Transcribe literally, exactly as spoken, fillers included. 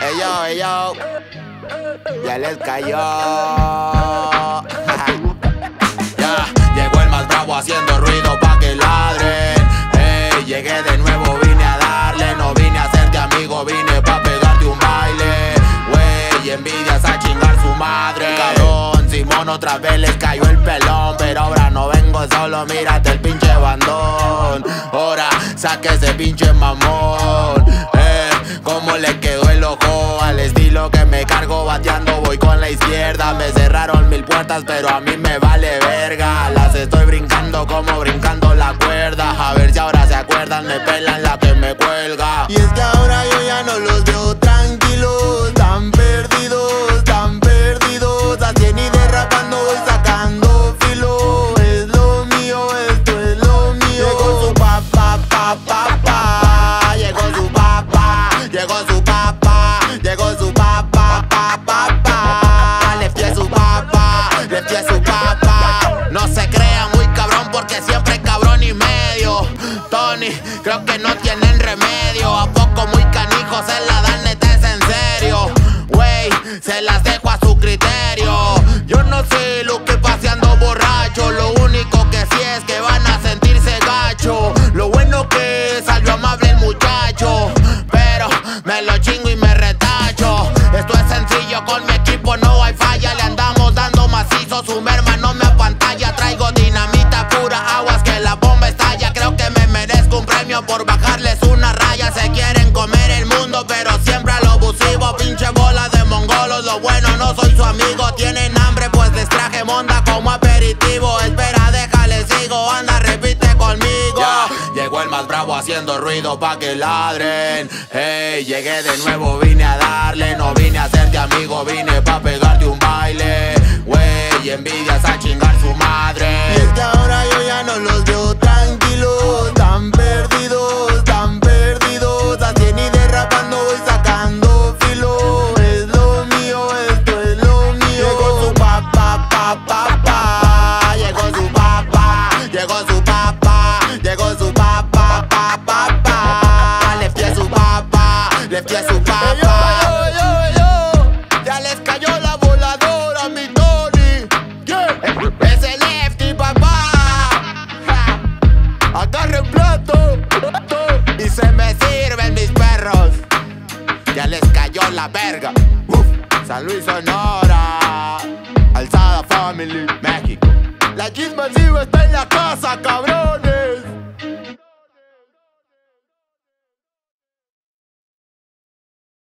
Ey yo, ey yo, ya les cayó. Ya llegó el más bravo haciendo ruido pa' que ladren. Hey, llegué de nuevo, vine a darle. No vine a hacerte amigo, vine pa' pegarte un baile. Wey, envidias a chingar su madre. Cabrón, Simón otra vez les cayó el pelón. Pero ahora no vengo solo, mírate el pinche bandón. Ahora saque ese pinche mamón. Eh, cómo le quedó el ojo al estilo que me cargo. Bateando voy con la izquierda. Me cerraron mil puertas pero a mí me vale verga. Las estoy brincando como brincando la cuerda. A ver si ahora se acuerdan, me pelan la que me cuelga. Y es que ahora yo ya no los veo tranquilos. Tan perdidos, tan perdidos. Haciendo y derrapando y sacando filo. Es lo mío, esto es lo mío. Llegó su papá, papá, papá. Llegó su papá, llegó su papá. Llegó su papá, papá, papá. Le fui a su papá, le fui a su papá. No se crea muy cabrón porque siempre cabrón y medio. Tony, creo que no tienen remedio. A poco muy canijo se la dan, neta es en serio. Wey, se las dejo a su criterio. Yo no sé lo que paseando borracho. Lo único que sí es que van a sentirse gacho. Lo bueno que salió amable el muchacho. Pero me lo chingo y me retacho. Esto es sencillo, con mi equipo no hay falla. Le andamos dando macizo, su merma no me apantalla. Traigo dinamita pura, aguas que la bomba estalla. Creo que me merezco un premio por bajarles una raya. Se quieren comer el mundo, pero siempre a lo abusivo. Pinche bola de mongolos, lo bueno no soy su amigo. Tienen hambre, pues les traje monda como aperitivo. Espera, déjale, sigo, anda, repite conmigo. Ya llegó el más bravo haciendo ruido pa' que ladren. Hey, llegué de nuevo, vine a darle. No vine a hacerte amigo, vine pa' pegarte un baile. Wey, envidias a chingar su madre. Y es que ahora yo ya no los veo tranquilos. Tan perdidos, tan perdidos. Haciendo y derrapando y sacando filo. Es lo mío, esto es lo mío. Llegó su papá, papá, papá. Llegó su papá, llegó su papá. Llegó su papá, papá, papá. Le fui a su papá, le fui a su papá. Ya les cayó la verga. Uf. San Luis, Sonora. Alzada Family, México. La Kisma el Divo está en la casa, cabrones.